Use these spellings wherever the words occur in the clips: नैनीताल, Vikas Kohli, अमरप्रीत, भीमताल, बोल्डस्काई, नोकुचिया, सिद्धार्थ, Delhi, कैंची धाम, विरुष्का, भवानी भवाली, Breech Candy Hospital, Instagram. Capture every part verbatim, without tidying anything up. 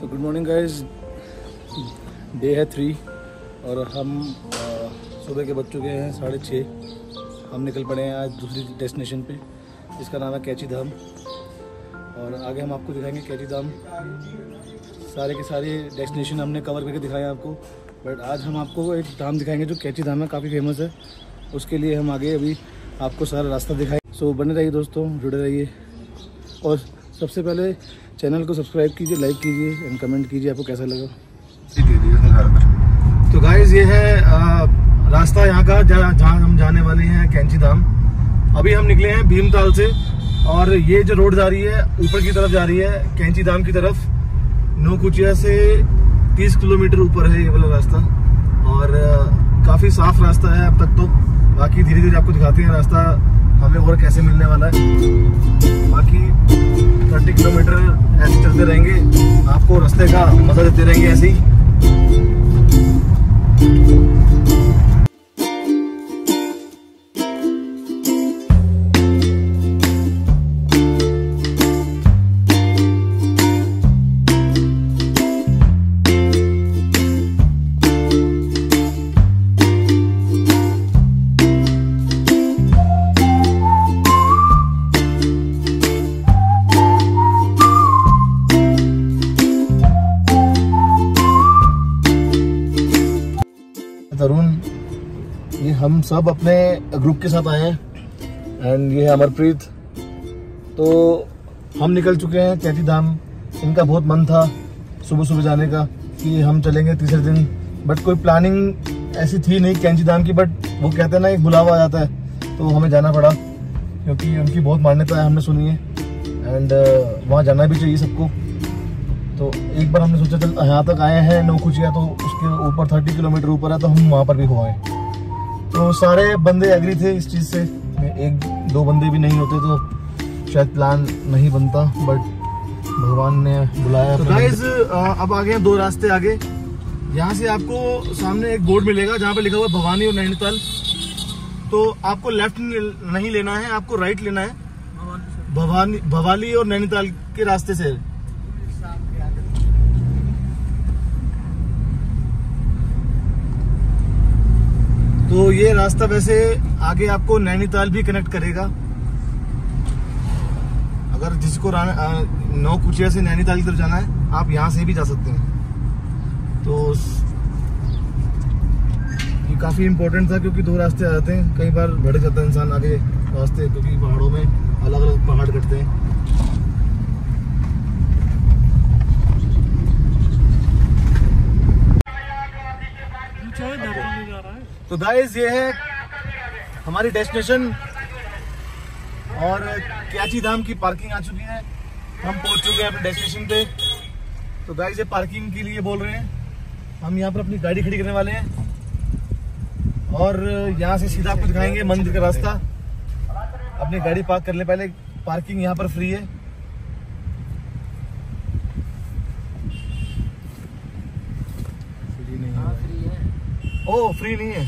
तो good morning guys, day है three और हम सुबह के बज चुके हैं साढ़े छः। हम निकल पड़े हैं आज दूसरी डेस्टिनेशन पे जिसका नाम है कैंची धाम और आगे हम आपको दिखाएंगे कैंची धाम। सारे के सारे डेस्टिनेशन हमने कवर करके दिखाए आपको, बट आज हम आपको एक धाम दिखाएंगे जो कैंची धाम है, काफ़ी फेमस है। उसके लिए हम आगे अभी आपको सारा रास्ता दिखाएँ। सो बने रहिए दोस्तों, जुड़े रहिए और सबसे पहले चैनल को सब्सक्राइब कीजिए, लाइक कीजिए एंड कमेंट कीजिए आपको कैसा लगा। तो गाइज़ ये है रास्ता यहाँ का जहाँ जहाँ हम जाने वाले हैं कैंची धाम। अभी हम निकले हैं भीमताल से और ये जो रोड जा रही है ऊपर की तरफ जा रही है कैंची धाम की तरफ। नोकुचिया से तीस किलोमीटर ऊपर है ये वाला रास्ता और काफ़ी साफ रास्ता है अब तक तो। बाकी धीरे धीरे आपको दिखाते हैं रास्ता हमें और कैसे मिलने वाला है। बाकी तीस किलोमीटर ऐसे चलते रहेंगे, आपको रास्ते का मजा देते रहेंगे ऐसे ही। हम सब अपने ग्रुप के साथ आए हैं एंड ये है अमरप्रीत। तो हम निकल चुके हैं कैंची धाम। इनका बहुत मन था सुबह सुबह जाने का कि हम चलेंगे तीसरे दिन, बट कोई प्लानिंग ऐसी थी नहीं कैंची धाम की। बट वो कहते हैं ना एक बुलावा आ जाता है तो हमें जाना पड़ा क्योंकि उनकी बहुत मान्यता है हमने सुनी है एंड वहाँ जाना भी चाहिए सबको। तो एक बार हमने सोचा चल यहाँ तक आए हैं नोकुचिया तो उसके ऊपर थर्टी किलोमीटर ऊपर है तो हम वहाँ पर भी हो आए। तो सारे बंदे एग्री थे इस चीज़ से, एक दो बंदे भी नहीं होते तो शायद प्लान नहीं बनता, बट भगवान ने बुलाया। तो गाइज अब आ गए हैं दो रास्ते आगे। यहाँ से आपको सामने एक बोर्ड मिलेगा जहाँ पे लिखा हुआ है भवानी और नैनीताल। तो आपको लेफ्ट नहीं लेना है, आपको राइट लेना है भवानी भवाली और नैनीताल के रास्ते से। तो ये रास्ता वैसे आगे आपको नैनीताल भी कनेक्ट करेगा। अगर जिसको नोकुचिया से नैनीताल की तरफ जाना है आप यहाँ से भी जा सकते हैं। तो ये काफ़ी इम्पोर्टेंट था क्योंकि दो रास्ते आ जाते हैं, कई बार भटक जाता है इंसान आगे रास्ते क्योंकि पहाड़ों में अलग अलग पहाड़ कटते हैं। तो गाइस ये है हमारी डेस्टिनेशन और कैंची धाम की पार्किंग आ चुकी है। हम पहुंच चुके हैं अपने डेस्टिनेशन पे। तो गाइस ये पार्किंग के लिए बोल रहे हैं, हम यहाँ पर अपनी गाड़ी खड़ी करने वाले हैं और यहाँ से सीधा आपको दिखाएंगे मंदिर का रास्ता। अपनी गाड़ी पार्क करने पहले पार्किंग यहाँ पर फ्री है। ओ फ्री नहीं है,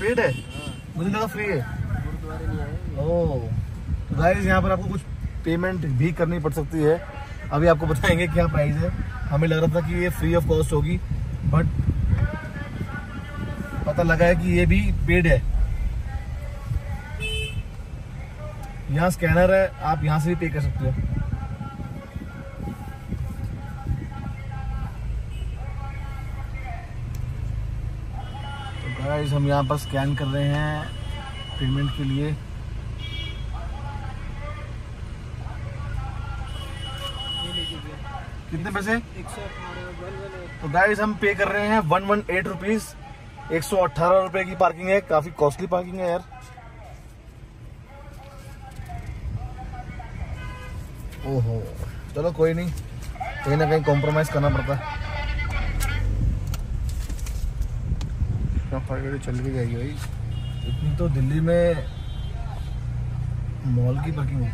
पेड है, मुझे लगा फ्री है। ओह गाइस यहाँ पर आपको कुछ पेमेंट भी करनी पड़ सकती है। अभी आपको बताएंगे क्या प्राइस है। हमें लग रहा था कि ये फ्री ऑफ कॉस्ट होगी बट पता लगा है कि ये भी पेड है। यहाँ स्कैनर है, आप यहाँ से भी पे कर सकते हो। गाइस हम यहाँ पर स्कैन कर रहे हैं पेमेंट के लिए। कितने पैसे? तो गाइस हम पे कर रहे हैं वन वन एट रुपीज। एक सौ अट्ठारह रुपए की पार्किंग है, काफी कॉस्टली पार्किंग है यार। ओहो चलो कोई नहीं, कहीं ना कहीं कॉम्प्रोमाइज करना पड़ता है। गाड़ी चल के जाएगी भाई, इतनी तो दिल्ली में मॉल की पार्किंग है।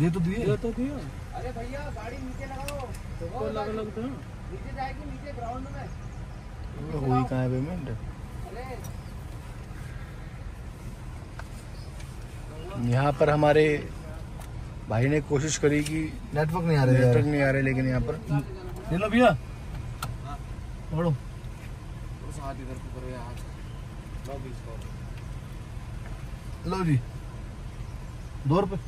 ये तो दिए तो दिए अरे भैया गाड़ी नीचे लगाओ तो लग लग तो नीचे जाएगी, नीचे ग्राउंड में। तो वही कहां है पेमेंट? यहां पर हमारे भाई ने कोशिश करी कि नेटवर्क नहीं आ रहे नेटवर्क नहीं आ रहे लेकिन यहाँ पर ले लो भैया पढ़ो लो जी दो रुपये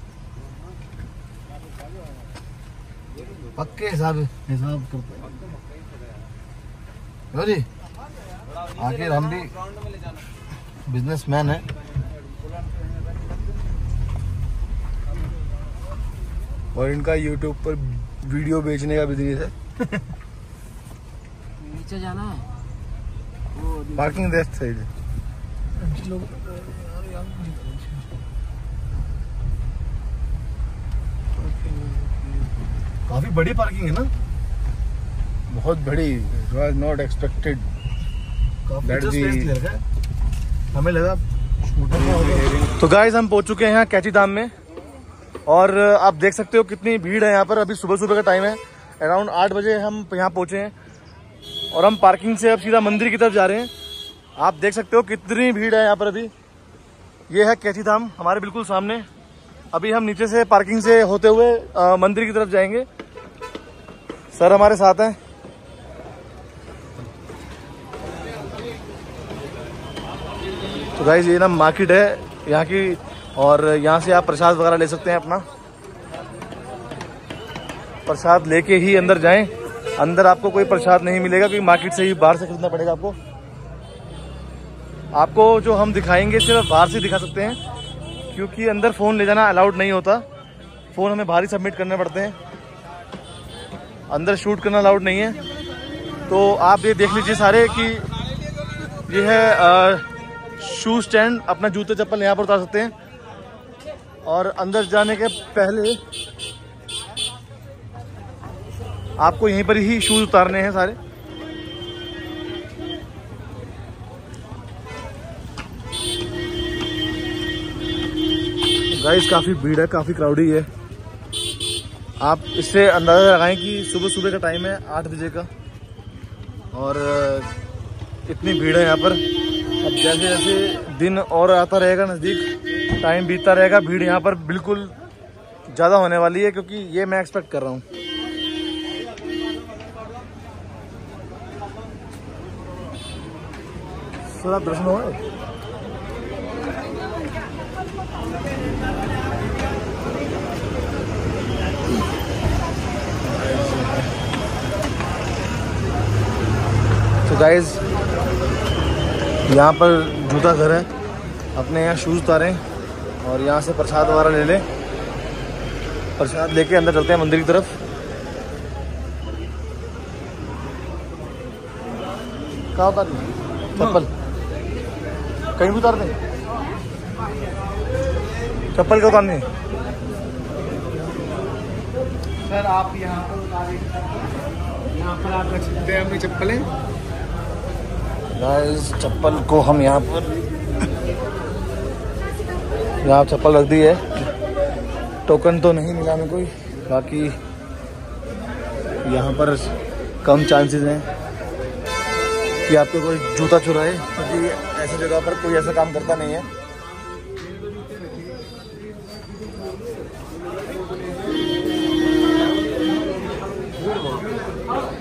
पक्के हिसाब हिसाब करते हैं लो जी। आखिर हम भी बिजनेसमैन है। और इनका यूट्यूब पर वीडियो बेचने का बिजनेस है। नीचे जाना है पार्किंग लेफ्ट साइड। काफी बड़ी पार्किंग है ना, बहुत बड़ी। It was not expected. हमें लगा तो गाइज हम पहुंच चुके हैं कैंची धाम में और आप देख सकते हो कितनी भीड़ है यहाँ पर। अभी सुबह सुबह का टाइम है, अराउंड आठ बजे हम यहाँ पहुँचे हैं और हम पार्किंग से अब सीधा मंदिर की तरफ जा रहे हैं। आप देख सकते हो कितनी भीड़ है यहाँ पर। अभी ये है कैंची धाम हमारे बिल्कुल सामने। अभी हम नीचे से पार्किंग से होते हुए आ, मंदिर की तरफ जाएंगे। सर हमारे साथ हैं। तो गाइज ये ना मार्केट है यहाँ की और यहाँ से आप प्रसाद वगैरह ले सकते हैं। अपना प्रसाद लेके ही अंदर जाएं। अंदर आपको कोई प्रसाद नहीं मिलेगा क्योंकि मार्केट से ही बाहर से खरीदना पड़ेगा आपको। आपको जो हम दिखाएंगे सिर्फ बाहर से दिखा सकते हैं क्योंकि अंदर फ़ोन ले जाना अलाउड नहीं होता। फ़ोन हमें बाहर ही सबमिट करने पड़ते हैं, अंदर शूट करना अलाउड नहीं है। तो आप ये देख लीजिए सारे कि ये है आ, शू स्टैंड। अपना जूते चप्पल यहाँ पर उतार सकते हैं और अंदर जाने के पहले आपको यहीं पर ही शूज उतारने हैं सारे। गाइस काफी भीड़ है, काफी क्राउडी है। आप इससे अंदाजा लगाएं कि सुबह सुबह का टाइम है आठ बजे का और इतनी भीड़ है यहाँ पर। अब जैसे जैसे दिन और आता रहेगा, नज़दीक टाइम बीतता रहेगा, भीड़ यहाँ पर बिल्कुल ज़्यादा होने वाली है क्योंकि ये मैं एक्सपेक्ट कर रहा हूँ। सर आप दर्शन हो गए। तो गाइस यहाँ पर जूता घर है, अपने यहाँ शूज़ उतारें और यहाँ से प्रसाद वगैरह ले लें। प्रसाद लेके अंदर चलते हैं मंदिर की तरफ। कहाँ उतार दें चप्पल? कहीं भी उतार दें चप्पल, क्या उतारनी है सर? आप यहाँ पर उतारें, यहाँ पर आप रख सकते हैं अपनी चप्पलें। गाइस चप्पल को हम यहाँ पर यहाँ चप्पल रख दी है। टोकन तो नहीं मिला हमें कोई, बाकी यहाँ पर कम चांसेस हैं कि आपको कोई जूता चुराए क्योंकि ऐसी जगह पर कोई ऐसा काम करता नहीं है।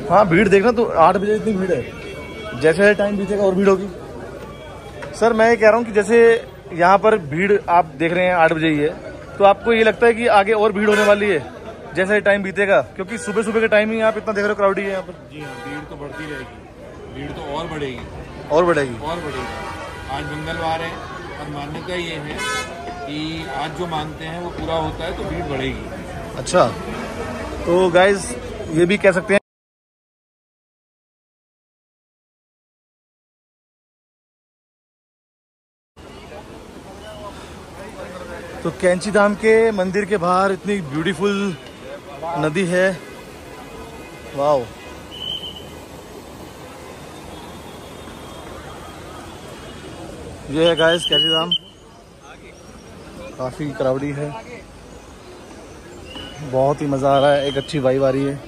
हाँ भीड़ देखना, तो आठ बजे इतनी भीड़ है, जैसे जैसे टाइम बीतेगा और भीड़ होगी। सर मैं ये कह रहा हूँ कि जैसे यहाँ पर भीड़ आप देख रहे हैं आठ बजे ही है, तो आपको ये लगता है कि आगे और भीड़ होने वाली है जैसे टाइम बीतेगा क्योंकि सुबह सुबह के टाइम ही आप इतना देख रहे हो क्राउडी है यहाँ पर। जी हाँ, भीड़ तो बढ़ती रहेगी, भीड़ तो और बढ़ेगी और बढ़ेगी और बढ़ेगी। आज मंगलवार है और मान्यता ये है कि आज जो मानते हैं वो पूरा होता है तो भीड़ बढ़ेगी। अच्छा, तो गाइज ये भी कह सकते हैं। तो कैंची धाम के मंदिर के बाहर इतनी ब्यूटीफुल नदी है, वाओ। ये है गाइस कैंची धाम, काफ़ी क्राउडी है, बहुत ही मज़ा आ रहा है, एक अच्छी वाइब आ रही है।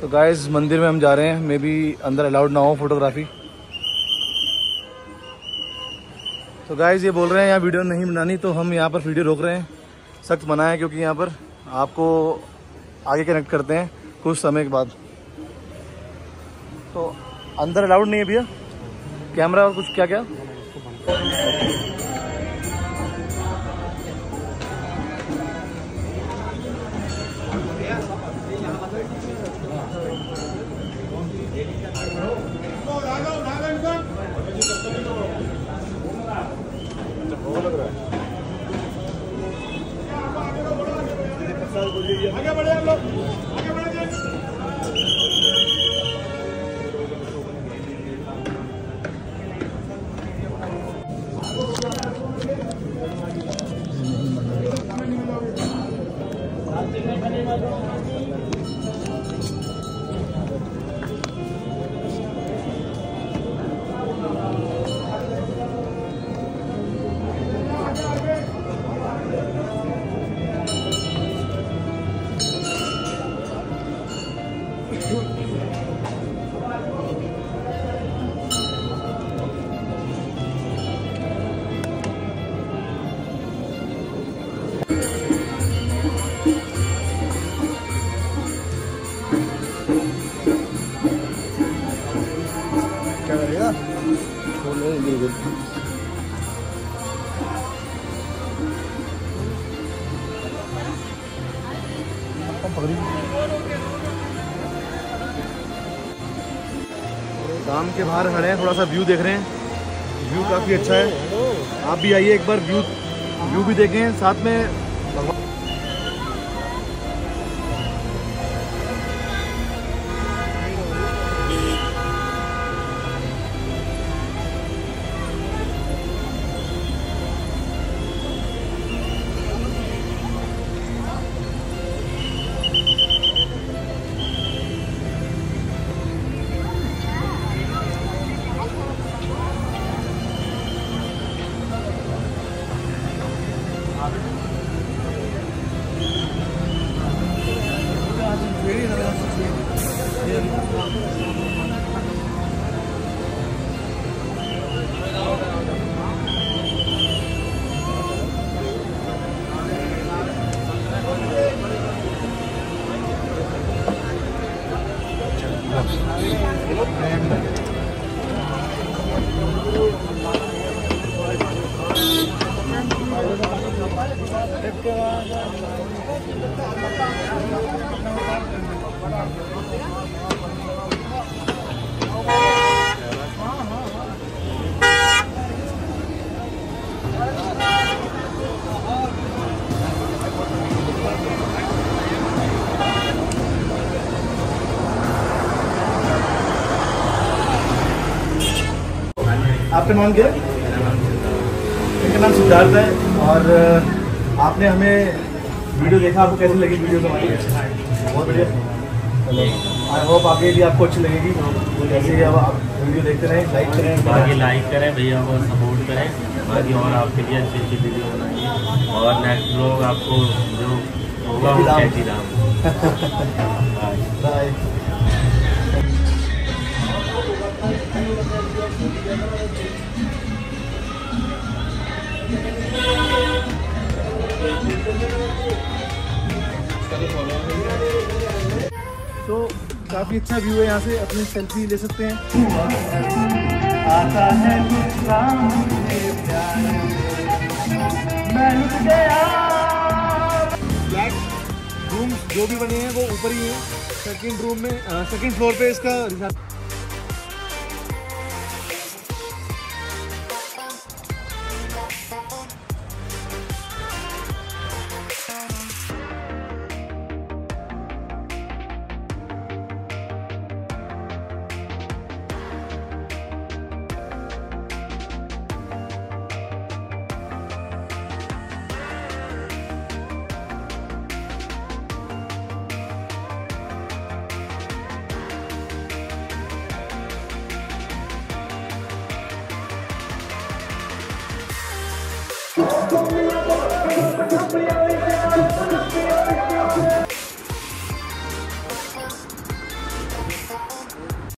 तो गाइस मंदिर में हम जा रहे हैं, मे बी अंदर अलाउड ना हो फोटोग्राफी। तो गाइस ये बोल रहे हैं यहाँ वीडियो नहीं बनानी, तो हम यहाँ पर वीडियो रोक रहे हैं। सख्त मना है क्योंकि यहाँ पर आपको आगे कनेक्ट करते हैं कुछ समय के बाद। तो अंदर अलाउड नहीं है भैया कैमरा और कुछ क्या क्या। आगे बढ़े हम लोग, आगे बढ़े जी। धाम के बाहर खड़े हैं, थोड़ा सा व्यू देख रहे हैं। व्यू काफ़ी अच्छा है, आप भी आइए एक बार व्यू व्यू भी देखें साथ में। आपका नाम क्या है? मेरा नाम सिद्धार्थ है। और आपने हमें वीडियो देखा, आपको कैसी लगी वीडियो हमारी? बहुत बढ़िया। आई होप आगे भी आपको अच्छी लगेगी। जैसे ही आप वीडियो देखते रहें, लाइक करें, बाकी लाइक करें भैया और सपोर्ट करें। बाकी और आपके लिए अच्छी अच्छी वीडियो बनाएंगे और नेक्स्ट व्लॉग आपको जो होगा वो कैंची धाम। तो काफ़ी अच्छा व्यू है, यहाँ से अपनी सेल्फी ले सकते हैं। आता है फ्लैट रूम जो भी बने हैं वो ऊपर ही है। सेकंड रूम में सेकंड फ्लोर पे इसका रिसॉर्ट। Go!